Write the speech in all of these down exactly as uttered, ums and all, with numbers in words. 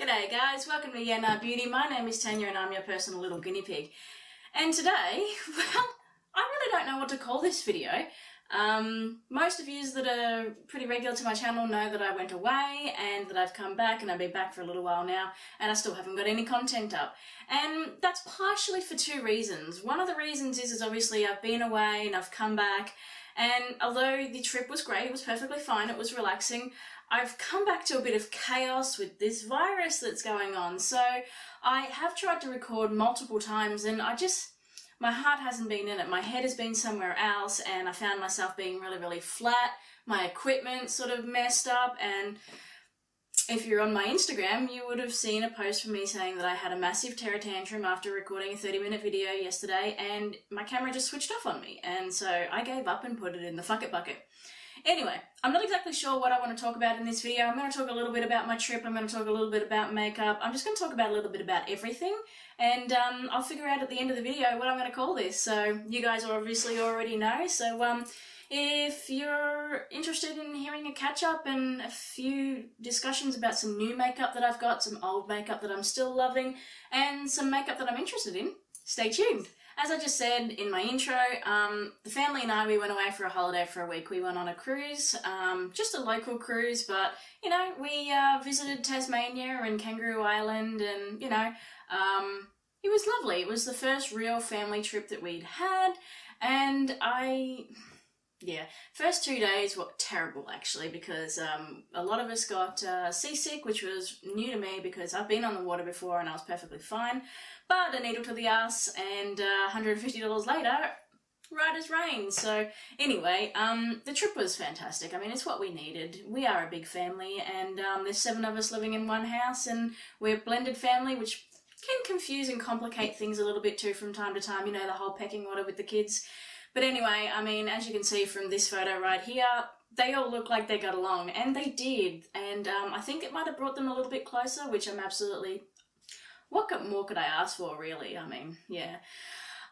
G'day guys, welcome to Yeah Nah Beauty. My name is Tanya and I'm your personal little guinea pig. And today, well, I really don't know what to call this video. Um, most of you that are pretty regular to my channel know that I went away and that I've come back and I've been back for a little while now and I still haven't got any content up. And that's partially for two reasons. One of the reasons is, is obviously I've been away and I've come back, and although the trip was great, it was perfectly fine, it was relaxing, I've come back to a bit of chaos with this virus that's going on. So I have tried to record multiple times and I just, my heart hasn't been in it. My head has been somewhere else and I found myself being really, really flat. My equipment sort of messed up, and if you're on my Instagram, you would have seen a post from me saying that I had a massive terror tantrum after recording a thirty minute video yesterday and my camera just switched off on me. And so I gave up and put it in the fuck it bucket. Anyway, I'm not exactly sure what I want to talk about in this video. I'm going to talk a little bit about my trip, I'm going to talk a little bit about makeup, I'm just going to talk about a little bit about everything, and um, I'll figure out at the end of the video what I'm going to call this. So you guys obviously already know, so um, if you're interested in hearing a catch-up and a few discussions about some new makeup that I've got, some old makeup that I'm still loving, and some makeup that I'm interested in, stay tuned. As I just said in my intro, um, the family and I, we went away for a holiday for a week. We went on a cruise, um, just a local cruise, but, you know, we uh, visited Tasmania and Kangaroo Island and, you know, um, it was lovely. It was the first real family trip that we'd had, and I... yeah, first two days were terrible actually, because um, a lot of us got uh, seasick, which was new to me because I've been on the water before and I was perfectly fine, but a needle to the ass and uh, one hundred fifty dollars later, right as rain. So anyway, um, the trip was fantastic. I mean, it's what we needed. We are a big family, and um, there's seven of us living in one house, and we're a blended family, which can confuse and complicate things a little bit too from time to time, you know, the whole pecking order with the kids. But anyway, I mean, as you can see from this photo right here, they all look like they got along, and they did. And um, I think it might have brought them a little bit closer, which I'm absolutely... what more could I ask for, really? I mean, yeah.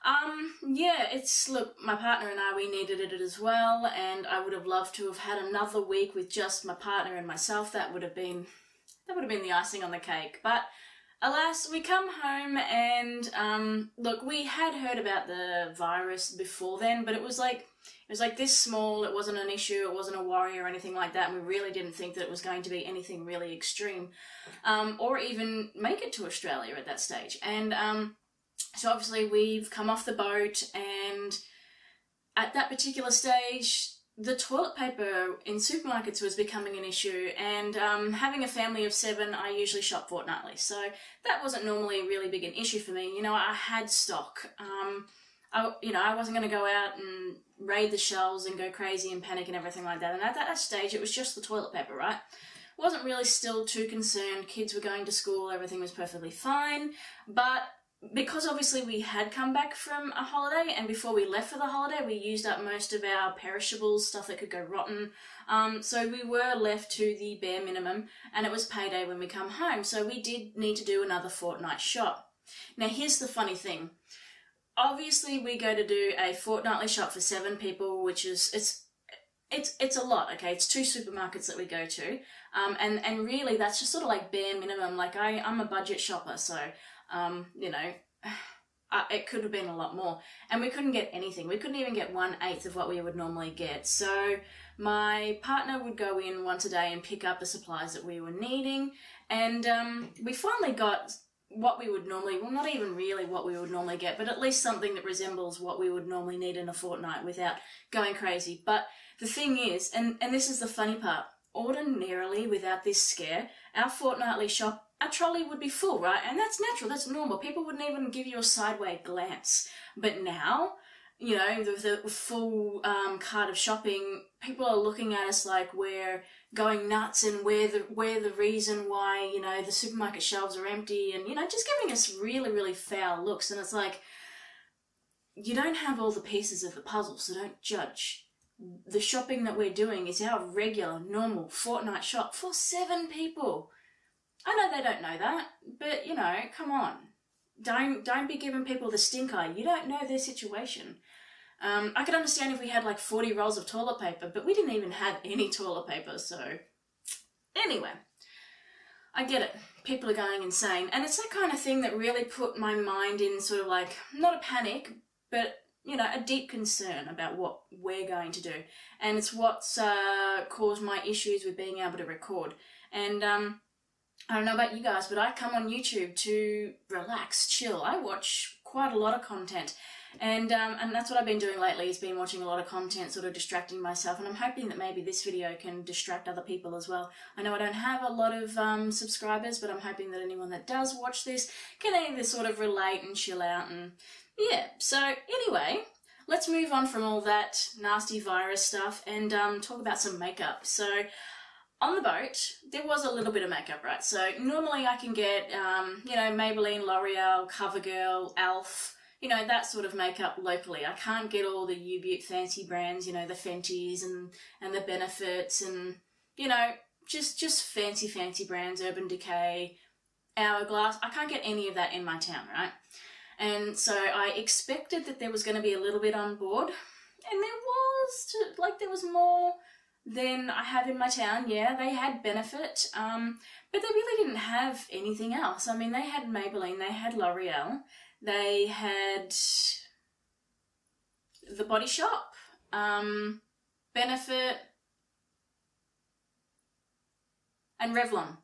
Um, yeah, it's... look, my partner and I, we needed it as well, and I would have loved to have had another week with just my partner and myself. That would have been... that would have been the icing on the cake, but... alas, we come home and, um, look, we had heard about the virus before then, but it was like, it was like this small, it wasn't an issue, it wasn't a worry or anything like that, and we really didn't think that it was going to be anything really extreme, um, or even make it to Australia at that stage. And, um, so obviously we've come off the boat, and at that particular stage, the toilet paper in supermarkets was becoming an issue, and um, having a family of seven, I usually shop fortnightly, so that wasn't normally really big an issue for me. You know, I had stock. Um, I, you know, I wasn't going to go out and raid the shelves and go crazy and panic and everything like that, and at that stage it was just the toilet paper, right? Wasn't really still too concerned. Kids were going to school, everything was perfectly fine, but because obviously we had come back from a holiday, and before we left for the holiday we used up most of our perishables, stuff that could go rotten, um, so we were left to the bare minimum, and it was payday when we come home, so we did need to do another fortnight shop. Now here's the funny thing, obviously we go to do a fortnightly shop for seven people, which is, it's It's it's a lot, okay? It's two supermarkets that we go to, um, and, and really that's just sort of like bare minimum. Like, I, I'm a budget shopper, so, um, you know, uh, it could have been a lot more. And we couldn't get anything. We couldn't even get one eighth of what we would normally get. So my partner would go in once a day and pick up the supplies that we were needing, and um, we finally got what we would normally, well, not even really what we would normally get, but at least something that resembles what we would normally need in a fortnight without going crazy. But the thing is, and, and this is the funny part, ordinarily without this scare, our fortnightly shop, our trolley would be full, right? And that's natural, that's normal. People wouldn't even give you a sideways glance. But now, you know, the, the full um, cart of shopping, people are looking at us like we're going nuts and we're the, we're the reason why, you know, the supermarket shelves are empty and, you know, just giving us really, really foul looks. And it's like, you don't have all the pieces of the puzzle, so don't judge. The shopping that we're doing is our regular, normal fortnight shop for seven people. I know they don't know that, but, you know, come on. Don't, don't be giving people the stink eye. You don't know their situation. Um, I could understand if we had like forty rolls of toilet paper, but we didn't even have any toilet paper, so... anyway. I get it. People are going insane. And it's that kind of thing that really put my mind in sort of like, not a panic, but, you know, a deep concern about what we're going to do. And it's what's uh, caused my issues with being able to record. And um, I don't know about you guys, but I come on YouTube to relax, chill. I watch quite a lot of content. And, um, and that's what I've been doing lately, is been watching a lot of content, sort of distracting myself, and I'm hoping that maybe this video can distract other people as well. I know I don't have a lot of um, subscribers, but I'm hoping that anyone that does watch this can either sort of relate and chill out and, yeah. So anyway, let's move on from all that nasty virus stuff and um, talk about some makeup. So on the boat, there was a little bit of makeup, right? So normally I can get, um, you know, Maybelline, L'Oreal, CoverGirl, Elf, you know, that sort of makeup locally. I can't get all the U-Beaut fancy brands, you know, the Fenties and, and the Benefits and, you know, just, just fancy, fancy brands, Urban Decay, Hourglass. I can't get any of that in my town, right? And so I expected that there was going to be a little bit on board, and there was, like, there was more than I have in my town. Yeah, they had Benefit, um, but they really didn't have anything else. I mean, they had Maybelline, they had L'Oreal, they had The Body Shop, um, Benefit, and Revlon.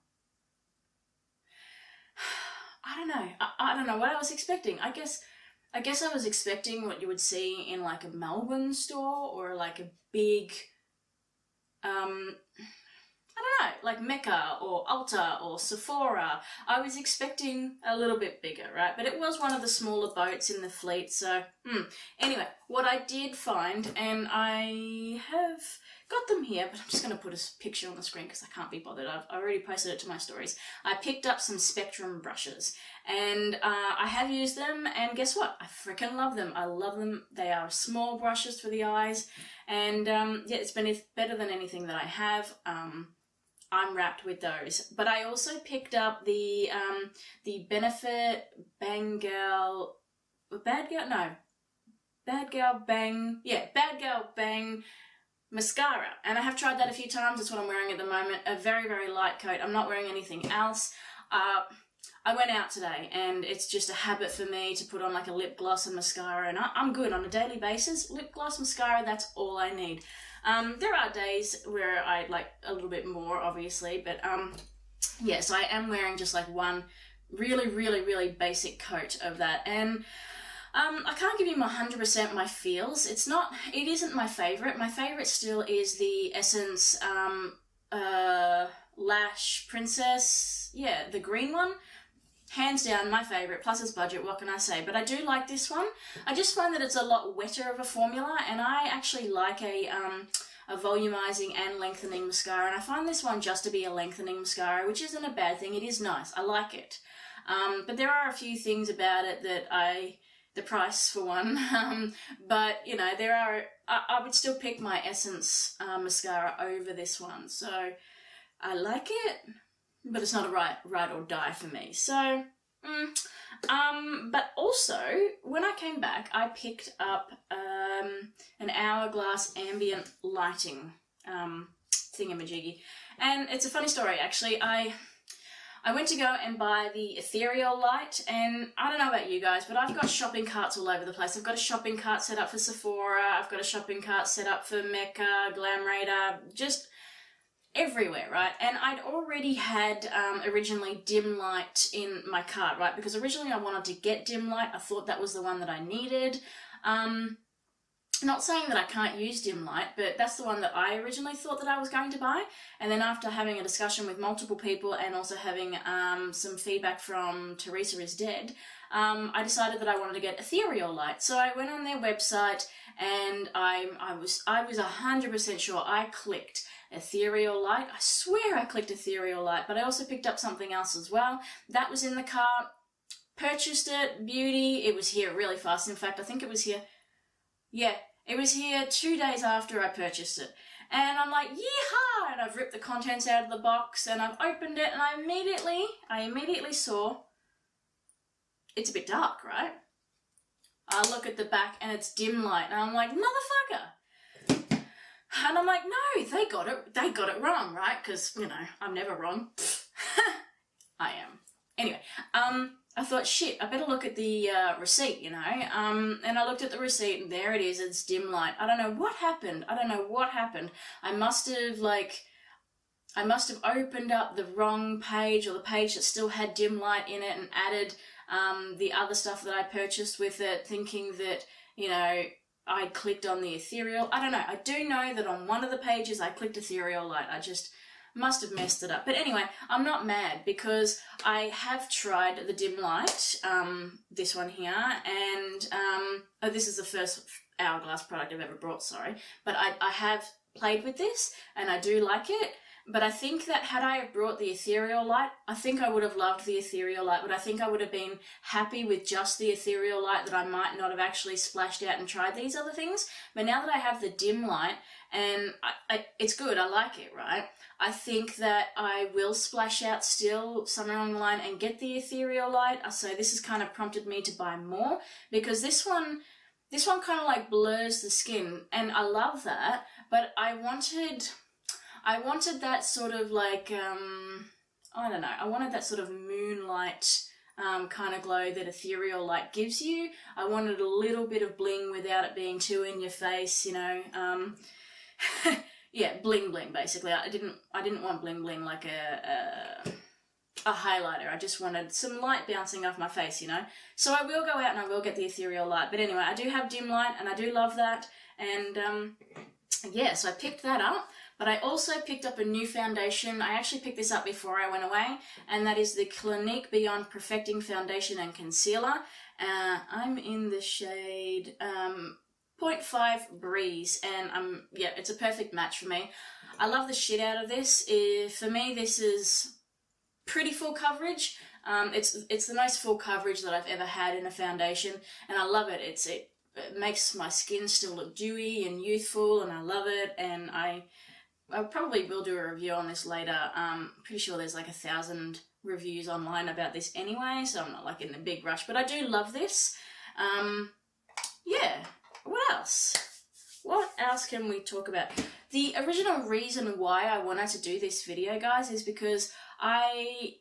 I don't know. I, I don't know what I was expecting. I guess I guess I was expecting what you would see in like a Melbourne store, or like a big, um, I don't know, like Mecca or Ulta or Sephora. I was expecting a little bit bigger, right? But it was one of the smaller boats in the fleet, so hmm. Anyway, what I did find, and I have got them here, but I'm just going to put a picture on the screen because I can't be bothered. I've already posted it to my stories. I picked up some Spectrum brushes, and uh, I have used them, and guess what? I freaking love them. I love them. They are small brushes for the eyes, and um, yeah, it's been better than anything that I have. Um, I'm wrapped with those. But I also picked up the um, the Benefit Bang Girl, Bad Girl, no, Bad Girl Bang, yeah, Bad Girl Bang mascara. And I have tried that a few times. That's what I'm wearing at the moment. A very, very light coat. I'm not wearing anything else. Uh, I went out today, and it's just a habit for me to put on like a lip gloss and mascara, and I, I'm good on a daily basis. Lip gloss, mascara, that's all I need. Um, there are days where I like a little bit more, obviously, but um, yeah, so I am wearing just like one really, really, really basic coat of that, and um, I can't give you my one hundred percent my feels. It's not, it isn't my favourite. My favourite still is the Essence um, uh, Lash Princess, yeah, the green one. Hands down, my favourite, plus it's budget, what can I say? But I do like this one. I just find that it's a lot wetter of a formula, and I actually like a, um, a volumizing and lengthening mascara, and I find this one just to be a lengthening mascara, which isn't a bad thing. It is nice. I like it. Um, but there are a few things about it that I... the price, for one, um, but, you know, there are... I, I would still pick my Essence uh, mascara over this one, so I like it. But it's not a right, right or die for me. So, mm, um, but also, when I came back, I picked up um, an Hourglass ambient lighting um, thingamajiggy. And it's a funny story, actually. I, I went to go and buy the Ethereal Light, and I don't know about you guys, but I've got shopping carts all over the place. I've got a shopping cart set up for Sephora. I've got a shopping cart set up for Mecca, Glam Raider, just... everywhere, right? And I'd already had um, originally dim light in my cart, right? Because originally I wanted to get dim light. I thought that was the one that I needed. Um, not saying that I can't use dim light, but that's the one that I originally thought that I was going to buy. And then after having a discussion with multiple people, and also having um, some feedback from Teresa is Dead, um, I decided that I wanted to get Ethereal Light. So I went on their website, and I, I was I was one hundred percent sure I clicked Ethereal Light. I swear I clicked Ethereal Light, but I also picked up something else as well. That was in the cart. Purchased it. Beauty. It was here really fast. In fact, I think it was here. Yeah, it was here two days after I purchased it. And I'm like, yeehaw! And I've ripped the contents out of the box, and I've opened it, and I immediately, I immediately saw it's a bit dark, right? I look at the back, and it's dim light, and I'm like, motherfucker! And I'm like, no, they got it, they got it wrong, right? Because, you know, I'm never wrong. I am. Anyway, um, I thought, shit, I better look at the uh, receipt, you know. Um, and I looked at the receipt, and there it is. It's dim light. I don't know what happened. I don't know what happened. I must have, like, I must have opened up the wrong page, or the page that still had dim light in it, and added um, the other stuff that I purchased with it, thinking that, you know, I clicked on the Ethereal. I don't know. I do know that on one of the pages I clicked Ethereal Light. I just must have messed it up. But anyway, I'm not mad, because I have tried the dim light, um, this one here, and um, oh, this is the first Hourglass product I've ever brought, sorry. But I, I have played with this, and I do like it. But I think that had I brought the Ethereal Light, I think I would have loved the Ethereal Light, but I think I would have been happy with just the Ethereal Light, that I might not have actually splashed out and tried these other things. But now that I have the dim light, and I, I, it's good, I like it, right? I think that I will splash out still somewhere along the line and get the Ethereal Light. So this has kind of prompted me to buy more, because this one, this one kind of like blurs the skin, and I love that, but I wanted... I wanted that sort of like, um, I don't know, I wanted that sort of moonlight um, kind of glow that Ethereal Light gives you. I wanted a little bit of bling without it being too in your face, you know. Um, yeah, bling bling basically. I didn't, I didn't want bling bling like a, a, a highlighter. I just wanted some light bouncing off my face, you know. So I will go out and I will get the Ethereal Light. But anyway, I do have dim light, and I do love that. And um, yeah, so I picked that up. But I also picked up a new foundation. I actually picked this up before I went away, and that is the Clinique Beyond Perfecting Foundation and Concealer. Uh, I'm in the shade um, point five Breeze, and I'm yeah, it's a perfect match for me. I love the shit out of this. For me, this is pretty full coverage. Um, it's it's the most full coverage that I've ever had in a foundation, and I love it. It's it, it makes my skin still look dewy and youthful, and I love it, and I. I probably will do a review on this later. Um, pretty sure there's like a thousand reviews online about this anyway, so I'm not like in a big rush. But I do love this. Um, yeah. What else? What else can we talk about? The original reason why I wanted to do this video, guys, is because I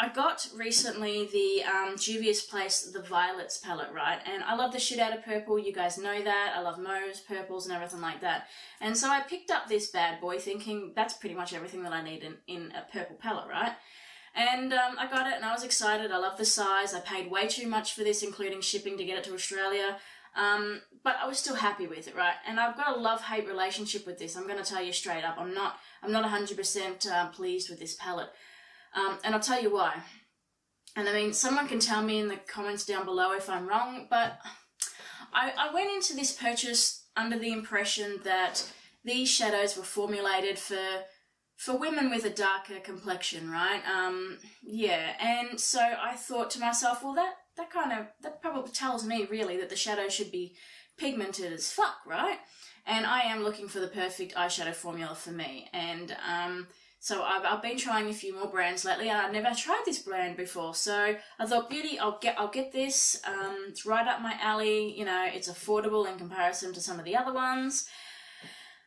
I got recently the um, Juvia's Place, the Violets palette, right? And I love the shit out of purple, you guys know that. I love mauves, purples, and everything like that. And so I picked up this bad boy thinking that's pretty much everything that I need in, in a purple palette, right? And um, I got it, and I was excited. I love the size. I paid way too much for this, including shipping to get it to Australia. Um, but I was still happy with it, right? And I've got a love-hate relationship with this. I'm going to tell you straight up. I'm not, I'm not one hundred percent uh, pleased with this palette. Um, and I'll tell you why. And I mean, someone can tell me in the comments down below if I'm wrong, but I, I went into this purchase under the impression that these shadows were formulated for for women with a darker complexion, right? Um, yeah, and so I thought to myself, well, that, that kind of, that probably tells me really that the shadow should be pigmented as fuck, right? And I am looking for the perfect eyeshadow formula for me, and um... So I've, I've been trying a few more brands lately, and I've never tried this brand before. So I thought, beauty, I'll get, I'll get this. Um, it's right up my alley. You know, it's affordable in comparison to some of the other ones.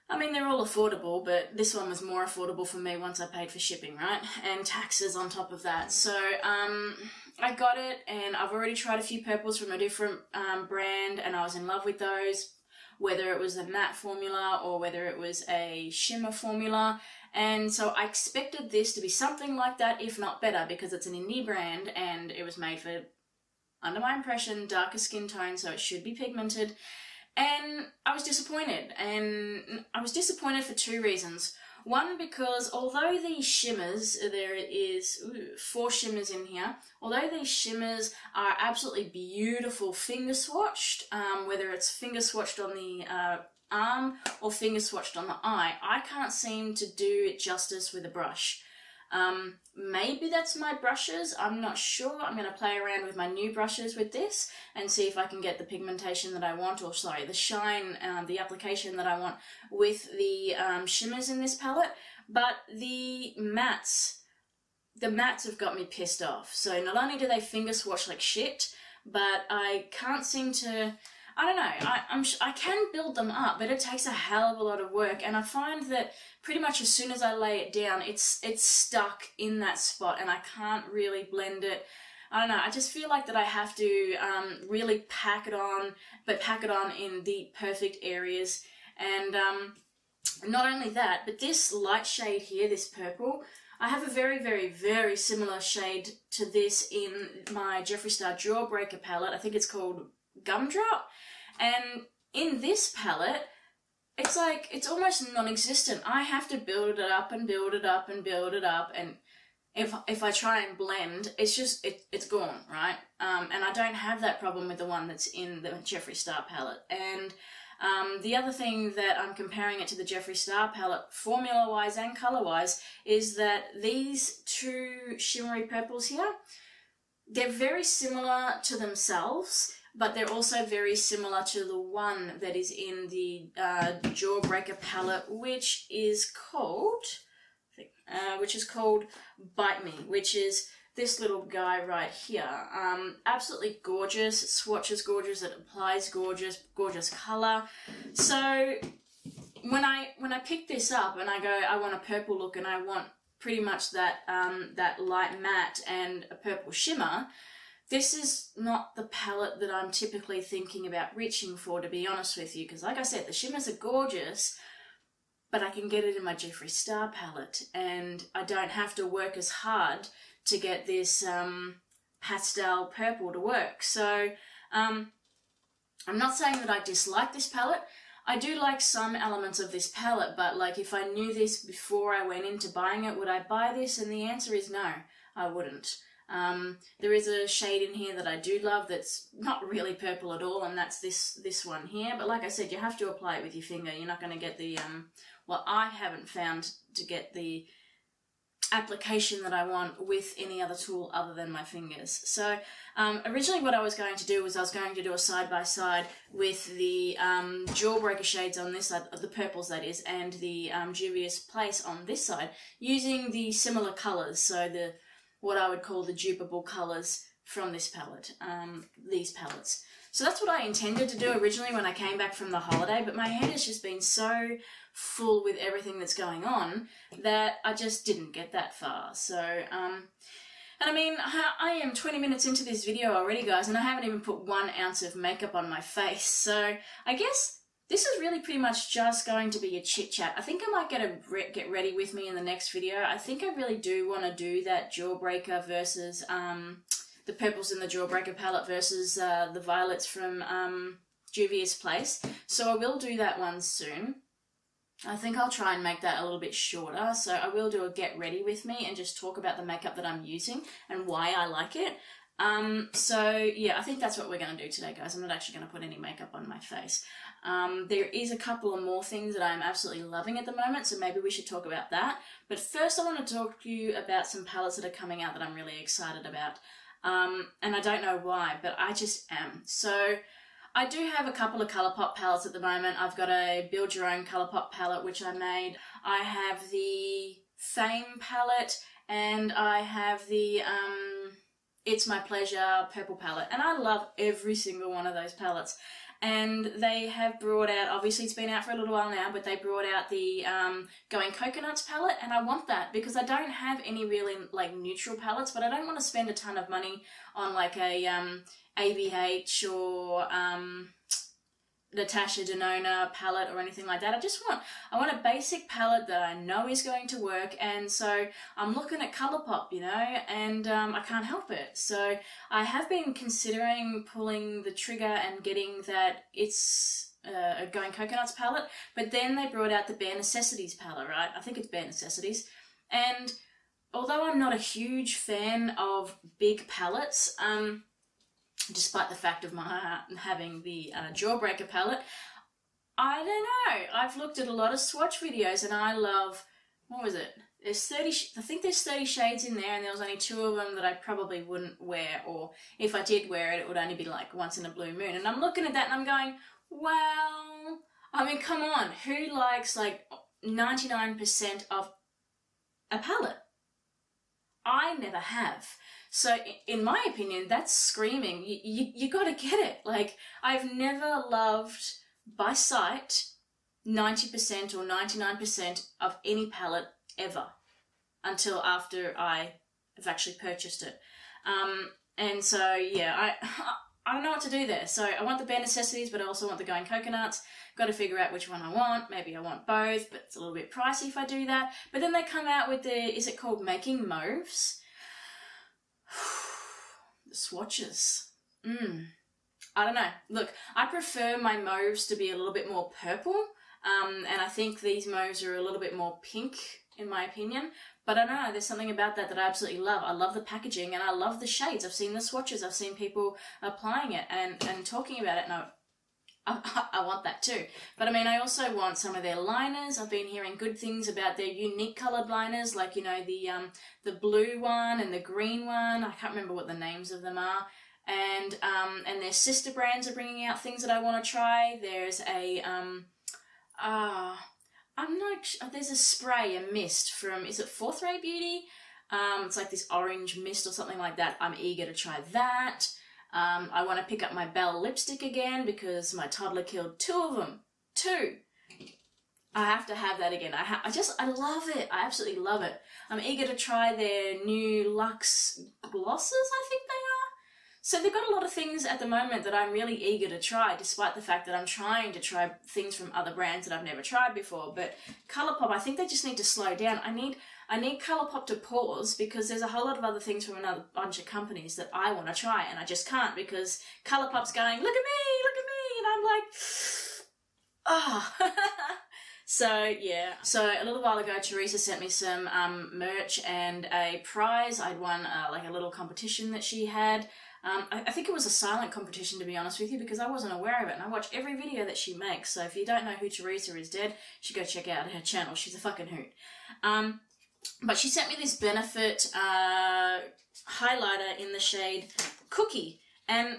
I mean, they're all affordable, but this one was more affordable for me once I paid for shipping, right? And taxes on top of that. So um, I got it, and I've already tried a few purples from a different um, brand, and I was in love with those, whether it was a matte formula or whether it was a shimmer formula. And so I expected this to be something like that, if not better, because it's an indie brand and it was made for, under my impression, darker skin tone, so it should be pigmented. And I was disappointed, and I was disappointed for two reasons. One, because although these shimmers, there is ooh, four shimmers in here, although these shimmers are absolutely beautiful finger swatched, um, whether it's finger swatched on the uh, arm or finger swatched on the eye, I can't seem to do it justice with a brush. Um, maybe that's my brushes, I'm not sure. I'm going to play around with my new brushes with this and see if I can get the pigmentation that I want, or sorry, the shine, um, the application that I want with the um, shimmers in this palette. But the mattes, the mattes have got me pissed off. So not only do they finger swatch like shit, but I can't seem to... I don't know, I, I'm, I can build them up, but it takes a hell of a lot of work, and I find that pretty much as soon as I lay it down, it's it's stuck in that spot and I can't really blend it. I don't know, I just feel like that I have to um, really pack it on, but pack it on in the perfect areas. And um, not only that, but this light shade here, this purple, I have a very, very, very similar shade to this in my Jeffree Star Jawbreaker palette. I think it's called Gumdrop. And in this palette, it's like, it's almost non-existent. I have to build it up and build it up and build it up, and if if I try and blend, it's just, it, it's gone, right? Um, and I don't have that problem with the one that's in the Jeffree Star palette. And um, the other thing that I'm comparing it to the Jeffree Star palette, formula-wise and colour-wise, is that these two shimmery purples here, they're very similar to themselves, but they're also very similar to the one that is in the uh, Jawbreaker palette, which is called... Uh, which is called Bite Me, which is this little guy right here. Um, absolutely gorgeous. It swatches gorgeous, it applies gorgeous, gorgeous colour. So when I when I pick this up and I go, I want a purple look and I want pretty much that um, that light matte and a purple shimmer, this is not the palette that I'm typically thinking about reaching for, to be honest with you, because like I said, the shimmers are gorgeous, but I can get it in my Jeffree Star palette and I don't have to work as hard to get this um, pastel purple to work. So um, I'm not saying that I dislike this palette. I do like some elements of this palette, but like if I knew this before I went into buying it, would I buy this? And the answer is no, I wouldn't. Um, there is a shade in here that I do love that's not really purple at all, and that's this this one here. But like I said, you have to apply it with your finger. You're not going to get the, um, well, I haven't found to get the application that I want with any other tool other than my fingers. So um, originally what I was going to do was I was going to do a side-by-side with the um, Jawbreaker shades on this side, the purples that is, and the um, Juvia's Place on this side, using the similar colours, so the what I would call the dupable colours from this palette, um, these palettes. So that's what I intended to do originally when I came back from the holiday, but my head has just been so full with everything that's going on that I just didn't get that far. So, um, and I mean, I am twenty minutes into this video already, guys, and I haven't even put one ounce of makeup on my face. So I guess this is really pretty much just going to be a chit-chat. I think I might get a re get ready with me in the next video. I think I really do want to do that Jawbreaker versus um, the purples in the Jawbreaker palette versus uh, the violets from um, Juvia's Place. So I will do that one soon. I think I'll try and make that a little bit shorter. So I will do a get ready with me and just talk about the makeup that I'm using and why I like it. Um, so yeah, I think that's what we're going to do today, guys. I'm not actually going to put any makeup on my face. Um, there is a couple of more things that I'm absolutely loving at the moment, so maybe we should talk about that. But first I want to talk to you about some palettes that are coming out that I'm really excited about. Um, and I don't know why, but I just am. So I do have a couple of ColourPop palettes at the moment. I've got a Build Your Own ColourPop palette, which I made. I have the Fame palette, and I have the, um, It's My Pleasure purple palette, and I love every single one of those palettes. And they have brought out, obviously it's been out for a little while now, but they brought out the um, Going Coconuts palette, and I want that because I don't have any really like neutral palettes, but I don't want to spend a ton of money on like a um, A B H or um, Natasha Denona palette or anything like that. I just want, I want a basic palette that I know is going to work, and so I'm looking at ColourPop, you know, and um, I can't help it. So I have been considering pulling the trigger and getting that It's uh, a Going Coconuts palette, but then they brought out the Bare Necessities palette, right? I think it's Bare Necessities. And although I'm not a huge fan of big palettes, um, despite the fact of my having the uh, Jawbreaker palette, I don't know. I've looked at a lot of swatch videos, and I love, what was it? There's thirty. I think there's thirty shades in there, and there was only two of them that I probably wouldn't wear, or if I did wear it, it would only be like once in a blue moon. And I'm looking at that, and I'm going, well, I mean, come on, who likes like ninety-nine percent of a palette? I never have. So in my opinion, that's screaming. You, you, you got to get it. Like, I've never loved by sight ninety percent or ninety-nine percent of any palette ever until after I have actually purchased it. Um, and so, yeah, I I don't know what to do there. So I want the Bare Necessities, but I also want the Going Coconuts. Got to figure out which one I want. Maybe I want both, but it's a little bit pricey if I do that. But then they come out with the, is it called Making Mauves? The swatches. Mm. I don't know. Look, I prefer my mauves to be a little bit more purple. Um, and I think these mauves are a little bit more pink, in my opinion. But I don't know, there's something about that that I absolutely love. I love the packaging and I love the shades. I've seen the swatches. I've seen people applying it and, and talking about it. And I, I, I want that too. But I mean, I also want some of their liners. I've been hearing good things about their unique coloured liners, like, you know, the, um, the blue one and the green one. I can't remember what the names of them are. And, um, and their sister brands are bringing out things that I want to try. There's a... Um, uh, I'm not sure, there's a spray, a mist from, is it Fourth Ray Beauty? Um, it's like this orange mist or something like that. I'm eager to try that. Um, I want to pick up my Belle lipstick again because my toddler killed two of them. Two! I have to have that again. I, ha I just, I love it. I absolutely love it. I'm eager to try their new Luxe glosses, I think they are. So they've got a lot of things at the moment that I'm really eager to try, despite the fact that I'm trying to try things from other brands that I've never tried before. But ColourPop, I think they just need to slow down. I need I need ColourPop to pause because there's a whole lot of other things from another bunch of companies that I want to try and I just can't because ColourPop's going, look at me, look at me, and I'm like, oh. So yeah, so a little while ago Teresa sent me some um, merch and a prize. I'd won uh, like a little competition that she had. Um, I, I think it was a silent competition, to be honest with you, because I wasn't aware of it, and I watch every video that she makes, so if you don't know who Teresa is, Dad, you should go check out her channel. She's a fucking hoot. Um, but she sent me this Benefit uh, highlighter in the shade Cookie, and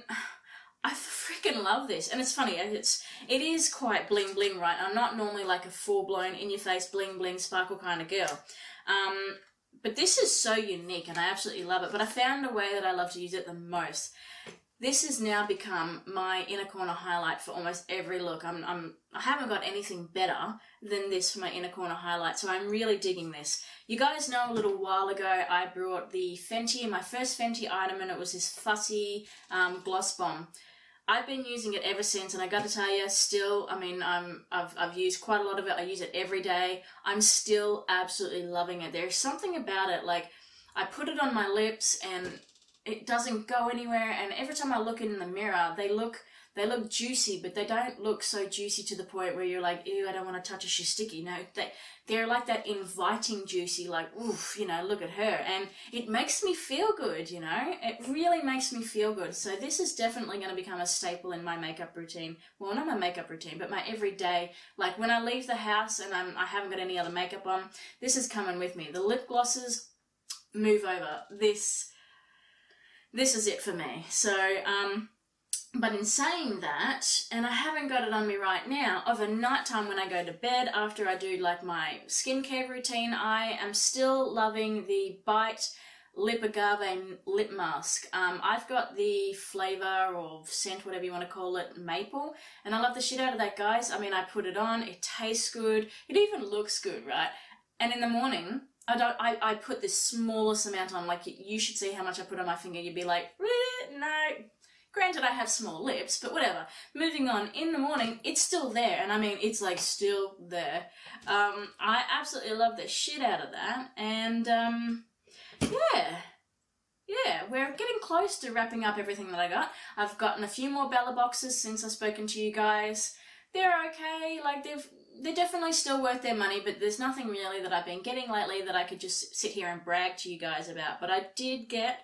I freaking love this. And it's funny, it's, it is quite bling bling, right? I'm not normally like a full-blown, in-your-face, bling bling, sparkle kind of girl. Um... But this is so unique and I absolutely love it. But I found a way that I love to use it the most. This has now become my inner corner highlight for almost every look. I'm, I'm, I haven't got anything better than this for my inner corner highlight, so I'm really digging this. You guys know a little while ago I brought the Fenty, my first Fenty item, and it was this fussy um, gloss bomb. I've been using it ever since, and I got to tell you, still, I mean, I'm, I've, I've used quite a lot of it. I use it every day. I'm still absolutely loving it. There's something about it, like, I put it on my lips, and it doesn't go anywhere, and every time I look in the mirror, they look, they look juicy, but they don't look so juicy to the point where you're like, ew, I don't want to touch her, she's sticky. No, they, they're like that inviting juicy, like, oof, you know, look at her. And it makes me feel good, you know. It really makes me feel good. So this is definitely going to become a staple in my makeup routine. Well, not my makeup routine, but my everyday. Like, when I leave the house and I'm, I haven't got any other makeup on, this is coming with me. The lip glosses, move over. This, this is it for me. So, um... But in saying that, and I haven't got it on me right now, over nighttime when I go to bed after I do like my skincare routine, I am still loving the Bite Lip Agave Lip Mask. Um, I've got the flavour or scent, whatever you want to call it, maple, and I love the shit out of that, guys. I mean, I put it on, it tastes good, it even looks good, right? And in the morning, I don't. I, I put the smallest amount on. Like, you should see how much I put on my finger. You'd be like, no. Granted, I have small lips, but whatever. Moving on, in the morning, it's still there. And I mean, it's like still there. Um, I absolutely love the shit out of that. And um, yeah, yeah, we're getting close to wrapping up everything that I got. I've gotten a few more Bella boxes since I've spoken to you guys. They're okay, like they've, they're definitely still worth their money, but there's nothing really that I've been getting lately that I could just sit here and brag to you guys about. But I did get...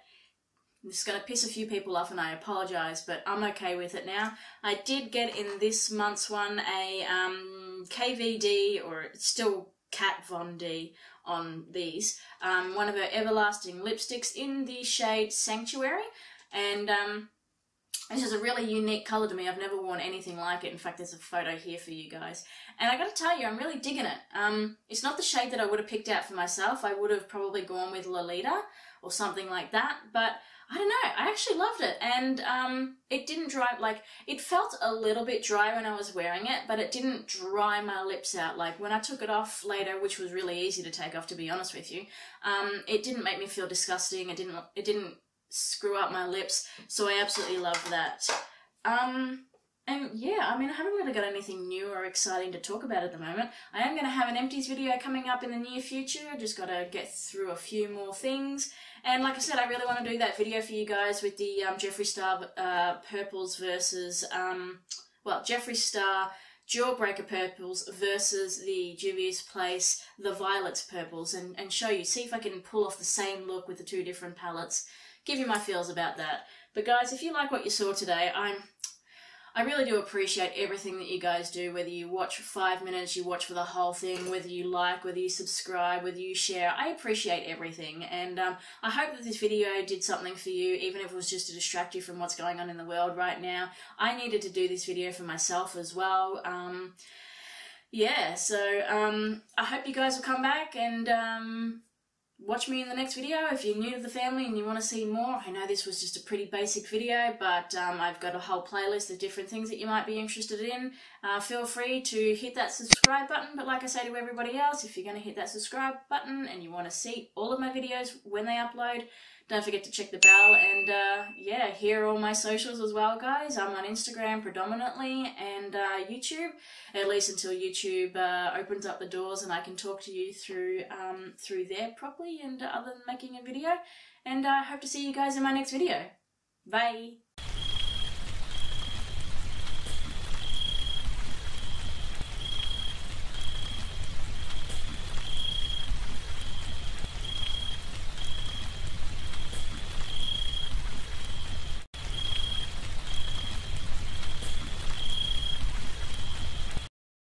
This is going to piss a few people off and I apologise, but I'm okay with it now. I did get in this month's one a um, K V D, or it's still Kat Von D on these, um, one of her everlasting lipsticks in the shade Sanctuary. And um, This is a really unique colour to me. I've never worn anything like it. In fact, there's a photo here for you guys. And I got to tell you, I'm really digging it. Um, it's not the shade that I would have picked out for myself. I would have probably gone with Lolita or something like that. But I don't know. I actually loved it. And um, it didn't dry. Like, it felt a little bit dry when I was wearing it, but it didn't dry my lips out. Like, when I took it off later, which was really easy to take off, to be honest with you, um, it didn't make me feel disgusting. It didn't. It didn't. Screw up my lips, so I absolutely love that. Um, and yeah, I mean, I haven't really got anything new or exciting to talk about at the moment. I am going to have an empties video coming up in the near future. Just got to get through a few more things. And like I said, I really want to do that video for you guys with the um, Jeffree Star uh, purples versus, um, well, Jeffree Star Jawbreaker purples versus the Juvia's Place, the Violets purples, and, and show you, see if I can pull off the same look with the two different palettes. Give you my feels about that. But guys, if you like what you saw today, I'm I really do appreciate everything that you guys do, whether you watch for five minutes, you watch for the whole thing, whether you like, whether you subscribe, whether you share. I appreciate everything, and um, I hope that this video did something for you, even if it was just to distract you from what's going on in the world right now. I needed to do this video for myself as well. Um, yeah, so um, I hope you guys will come back and... Um, watch me in the next video if you're new to the family and you want to see more. I know this was just a pretty basic video, but um, I've got a whole playlist of different things that you might be interested in. Uh, feel free to hit that subscribe button, but like I say to everybody else, if you're going to hit that subscribe button and you want to see all of my videos when they upload, don't forget to check the bell. And uh, yeah, here are all my socials as well, guys. I'm on Instagram predominantly and uh, YouTube, at least until YouTube uh, opens up the doors and I can talk to you through, um, through there properly and uh, other than making a video. And I uh, hope to see you guys in my next video. Bye!